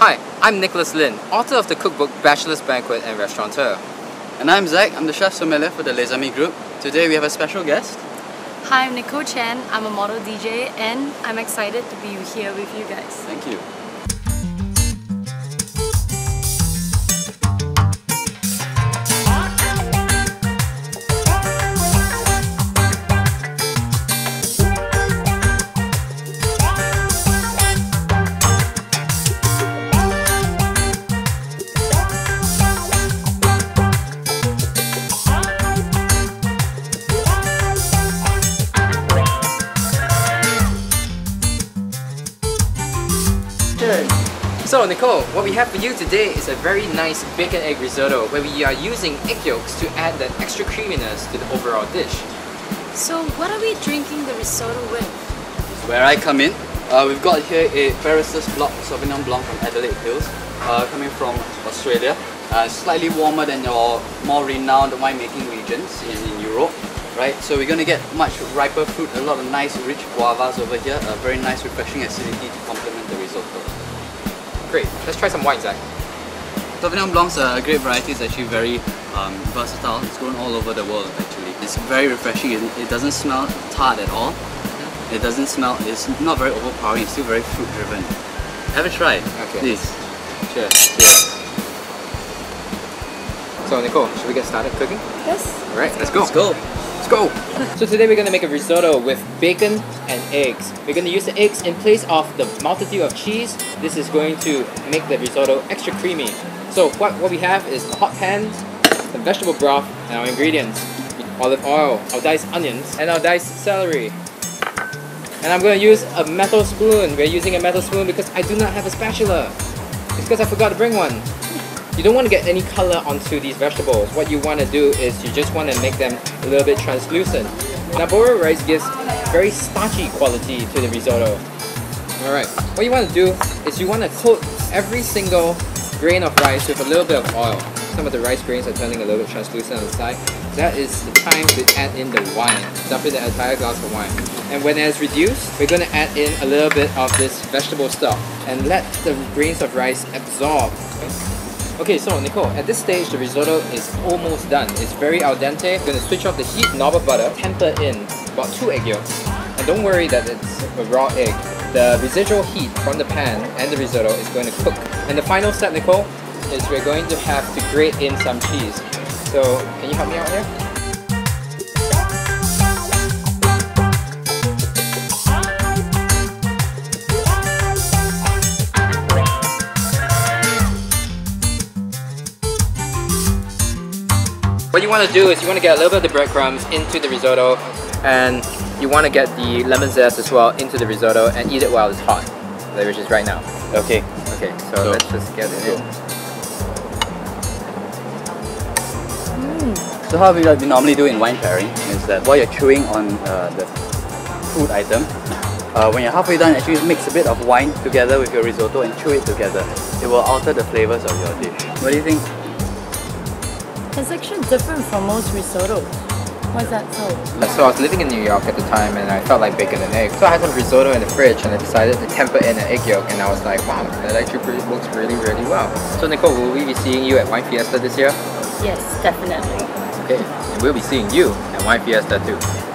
Hi, I'm Nicholas Lin, author of the cookbook Bachelor's Banquet and restaurateur. And I'm Zach, I'm the chef sommelier for the Les Amis group. Today we have a special guest. Hi, I'm Nicole Chen, I'm a model DJ and I'm excited to be here with you guys. Thank you. So Nicole, what we have for you today is a very nice bacon egg risotto where we are using egg yolks to add that extra creaminess to the overall dish. So what are we drinking the risotto with? Where I come in, we've got here a Barristers Block Sauvignon Blanc from Adelaide Hills, coming from Australia. Slightly warmer than your more renowned winemaking regions in Europe. Right, so we're going to get much riper fruit, a lot of nice rich guavas over here, a very nice refreshing acidity to complement the risotto. Great, let's try some wine, Zach. Sauvignon Blanc's a great variety. It's actually very versatile. It's grown all over the world, actually. It's very refreshing. It doesn't smell tart at all. It doesn't smell, it's not very overpowering. It's still very fruit-driven. Have a try. Okay. Please. Cheers. Cheers. So Nicole, should we get started cooking? Yes. Alright, let's go. Let's go! So today we're going to make a risotto with bacon and eggs. We're going to use the eggs in place of the multitude of cheese. This is going to make the risotto extra creamy. So what we have is a hot pan, some vegetable broth, and our ingredients. Olive oil, our diced onions, and our diced celery. And I'm going to use a metal spoon. We're using a metal spoon because I do not have a spatula. It's because I forgot to bring one. You don't want to get any color onto these vegetables. What you want to do is you just want to make them a little bit translucent. Arborio rice gives very starchy quality to the risotto. Alright, what you want to do is you want to coat every single grain of rice with a little bit of oil. Some of the rice grains are turning a little bit translucent on the side. That is the time to add in the wine. Dump in the entire glass of wine. And when it is reduced, we're going to add in a little bit of this vegetable stock and let the grains of rice absorb. Okay, so Nicole, at this stage the risotto is almost done. It's very al dente. We're going to switch off the heat, knob of butter, temper in about 2 egg yolks. And don't worry that it's a raw egg. The residual heat from the pan and the risotto is going to cook. And the final step, Nicole, is we're going to have to grate in some cheese. So, can you help me out here? What you want to do is you want to get a little bit of the breadcrumbs into the risotto and you want to get the lemon zest as well into the risotto and eat it while it's hot, which is right now. Okay. Okay, so let's just get it in. So how we normally do in wine pairing is that while you're chewing on the food item, when you're halfway done, actually mix a bit of wine together with your risotto and chew it together. It will alter the flavors of your dish. What do you think? It's actually different from most risottos. Why's that so? So I was living in New York at the time and I felt like bacon and egg. So I had some risotto in the fridge and I decided to temper in an egg yolk and I was like, wow, that actually works really, really well. So Nicole, will we be seeing you at Wine Fiesta this year? Yes, definitely. Okay, and we'll be seeing you at Wine Fiesta too.